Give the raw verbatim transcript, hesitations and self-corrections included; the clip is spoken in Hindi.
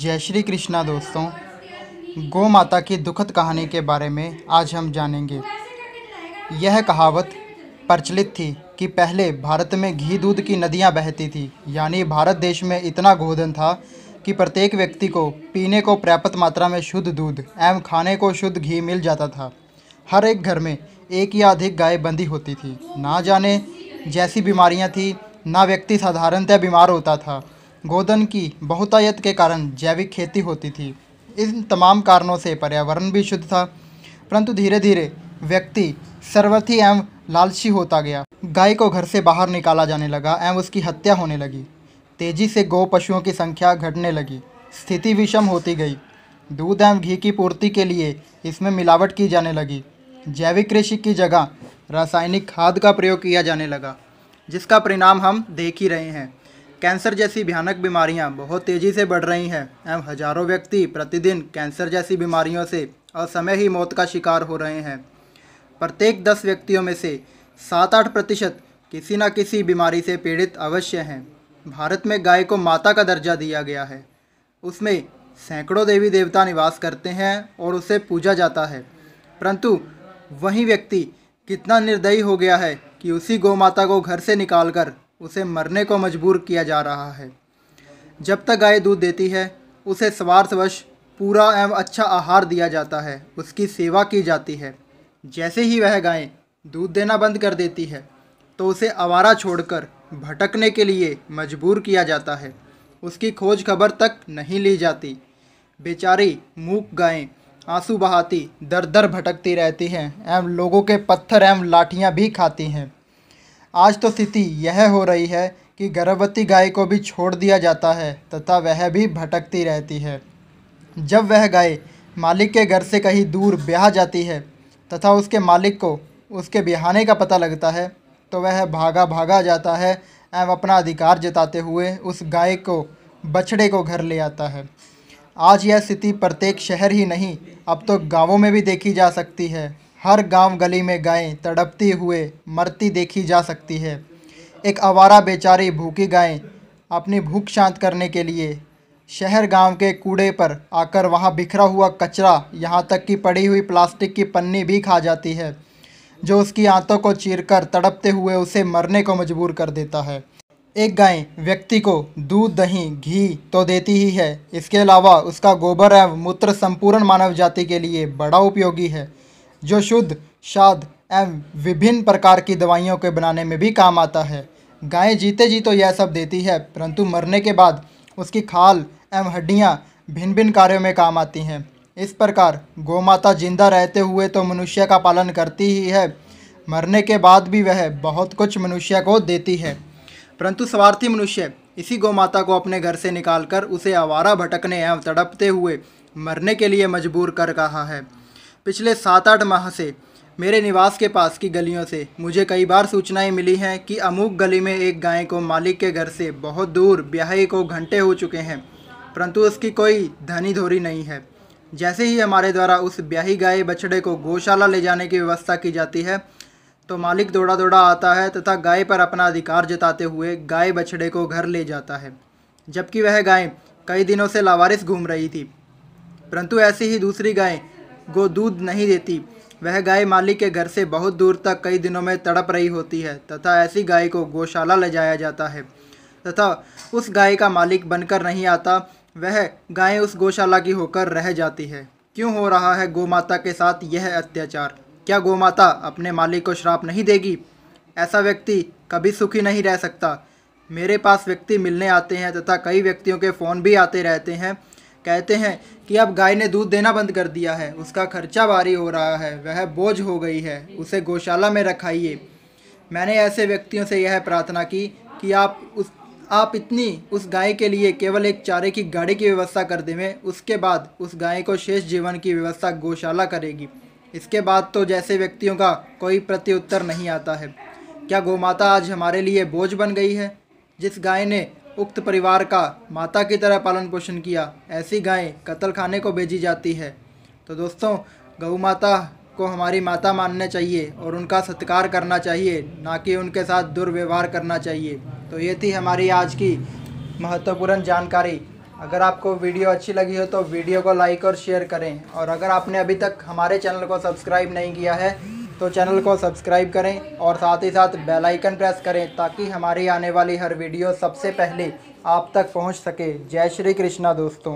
जय श्री कृष्णा दोस्तों, गौ माता की दुखद कहानी के बारे में आज हम जानेंगे। यह कहावत प्रचलित थी कि पहले भारत में घी दूध की नदियां बहती थी, यानी भारत देश में इतना गोधन था कि प्रत्येक व्यक्ति को पीने को पर्याप्त मात्रा में शुद्ध दूध एवं खाने को शुद्ध घी मिल जाता था। हर एक घर में एक या अधिक गाय बंधी होती थी। ना जाने जैसी बीमारियाँ थी, ना व्यक्ति साधारणतः बीमार होता था। गोधन की बहुतायत के कारण जैविक खेती होती थी। इन तमाम कारणों से पर्यावरण भी शुद्ध था, परंतु धीरे धीरे व्यक्ति सर्वर्थी एवं लालची होता गया। गाय को घर से बाहर निकाला जाने लगा एवं उसकी हत्या होने लगी। तेजी से गौ पशुओं की संख्या घटने लगी। स्थिति विषम होती गई। दूध एवं घी की पूर्ति के लिए इसमें मिलावट की जाने लगी। जैविक कृषि की जगह रासायनिक खाद का प्रयोग किया जाने लगा, जिसका परिणाम हम देख ही रहे हैं। कैंसर जैसी भयानक बीमारियां बहुत तेज़ी से बढ़ रही हैं एवं हजारों व्यक्ति प्रतिदिन कैंसर जैसी बीमारियों से असमय ही मौत का शिकार हो रहे हैं। प्रत्येक दस व्यक्तियों में से सात आठ प्रतिशत किसी न किसी बीमारी से पीड़ित अवश्य हैं। भारत में गाय को माता का दर्जा दिया गया है। उसमें सैकड़ों देवी देवता निवास करते हैं और उसे पूजा जाता है, परंतु वही व्यक्ति कितना निर्दयी हो गया है कि उसी गौ माता को घर से निकाल कर उसे मरने को मजबूर किया जा रहा है। जब तक गाय दूध देती है, उसे स्वार्थवश पूरा एवं अच्छा आहार दिया जाता है, उसकी सेवा की जाती है। जैसे ही वह गाय दूध देना बंद कर देती है, तो उसे आवारा छोड़कर भटकने के लिए मजबूर किया जाता है। उसकी खोज खबर तक नहीं ली जाती। बेचारी मूक गायें आंसू बहाती, दर दर भटकती रहती हैं एवं लोगों के पत्थर एवं लाठियाँ भी खाती हैं। आज तो स्थिति यह हो रही है कि गर्भवती गाय को भी छोड़ दिया जाता है तथा वह भी भटकती रहती है। जब वह गाय मालिक के घर से कहीं दूर ब्याह जाती है तथा उसके मालिक को उसके ब्याहने का पता लगता है, तो वह भागा भागा जाता है एवं अपना अधिकार जताते हुए उस गाय को, बछड़े को घर ले आता है। आज यह स्थिति प्रत्येक शहर ही नहीं, अब तो गाँवों में भी देखी जा सकती है। हर गांव गली में गायें तड़पती हुए मरती देखी जा सकती है। एक आवारा बेचारी भूखी गायें अपनी भूख शांत करने के लिए शहर गांव के कूड़े पर आकर वहां बिखरा हुआ कचरा, यहां तक कि पड़ी हुई प्लास्टिक की पन्नी भी खा जाती है, जो उसकी आंतों को चीरकर तड़पते हुए उसे मरने को मजबूर कर देता है। एक गाय व्यक्ति को दूध, दही, घी तो देती ही है, इसके अलावा उसका गोबर एवं मूत्र संपूर्ण मानव जाति के लिए बड़ा उपयोगी है, जो शुद्ध, शाद एवं विभिन्न प्रकार की दवाइयों के बनाने में भी काम आता है। गाय जीते जी तो यह सब देती है, परंतु मरने के बाद उसकी खाल एवं हड्डियां भिन्न भिन्न कार्यों में काम आती हैं। इस प्रकार गौमाता जिंदा रहते हुए तो मनुष्य का पालन करती ही है, मरने के बाद भी वह बहुत कुछ मनुष्य को देती है, परंतु स्वार्थी मनुष्य इसी गौमाता को अपने घर से निकाल कर उसे आवारा भटकने एवं तड़पते हुए मरने के लिए मजबूर कर रहा है। पिछले सात आठ माह से मेरे निवास के पास की गलियों से मुझे कई बार सूचनाएं मिली हैं कि अमुक गली में एक गाय को मालिक के घर से बहुत दूर ब्याहे को घंटे हो चुके हैं, परंतु उसकी कोई धनी धोरी नहीं है। जैसे ही हमारे द्वारा उस ब्याही गाय बछड़े को गौशाला ले जाने की व्यवस्था की जाती है, तो मालिक दौड़ा दौड़ा आता है तथा गाय पर अपना अधिकार जताते हुए गाय बछड़े को घर ले जाता है, जबकि वह गाय कई दिनों से लावारिस घूम रही थी। परंतु ऐसी ही दूसरी गाय गो दूध नहीं देती। वह गाय मालिक के घर से बहुत दूर तक कई दिनों में तड़प रही होती है तथा ऐसी गाय को गौशाला ले जाया जाता है तथा उस गाय का मालिक बनकर नहीं आता। वह गाय उस गौशाला की होकर रह जाती है। क्यों हो रहा है गौमाता के साथ यह अत्याचार? क्या गौमाता अपने मालिक को श्राप नहीं देगी? ऐसा व्यक्ति कभी सुखी नहीं रह सकता। मेरे पास व्यक्ति मिलने आते हैं तथा कई व्यक्तियों के फ़ोन भी आते रहते हैं। कहते हैं कि अब गाय ने दूध देना बंद कर दिया है, उसका खर्चा भारी हो रहा है, वह बोझ हो गई है, उसे गौशाला में रखाइए। मैंने ऐसे व्यक्तियों से यह प्रार्थना की कि आप उस आप इतनी उस गाय के लिए केवल एक चारे की गाड़ी की व्यवस्था कर दें, उसके बाद उस गाय को शेष जीवन की व्यवस्था गौशाला करेगी। इसके बाद तो जैसे व्यक्तियों का कोई प्रत्युत्तर नहीं आता है। क्या गौमाता आज हमारे लिए बोझ बन गई है? जिस गाय ने उक्त परिवार का माता की तरह पालन पोषण किया, ऐसी गायें कत्लखाने को भेजी जाती है। तो दोस्तों, गौ माता को हमारी माता मानना चाहिए और उनका सत्कार करना चाहिए, ना कि उनके साथ दुर्व्यवहार करना चाहिए। तो ये थी हमारी आज की महत्वपूर्ण जानकारी। अगर आपको वीडियो अच्छी लगी हो तो वीडियो को लाइक और शेयर करें, और अगर आपने अभी तक हमारे चैनल को सब्सक्राइब नहीं किया है तो चैनल को सब्सक्राइब करें और साथ ही साथ बेल आइकन प्रेस करें ताकि हमारी आने वाली हर वीडियो सबसे पहले आप तक पहुंच सके। जय श्री कृष्णा दोस्तों।